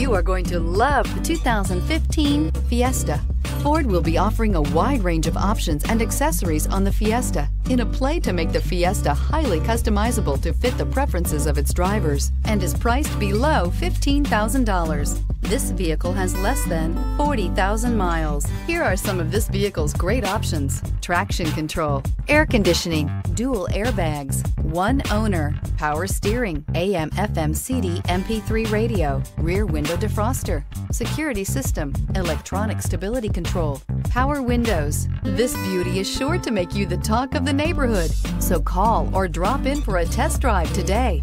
You are going to love the 2015 Fiesta. Ford will be offering a wide range of options and accessories on the Fiesta in a play to make the Fiesta highly customizable to fit the preferences of its drivers, and is priced below $15,000. This vehicle has less than 40,000 miles. Here are some of this vehicle's great options: traction control, air conditioning, dual airbags, one owner, power steering, AM/FM CD MP3 radio, rear window defroster, security system, electronic stability control, power windows. This beauty is sure to make you the talk of the neighborhood, so call or drop in for a test drive today.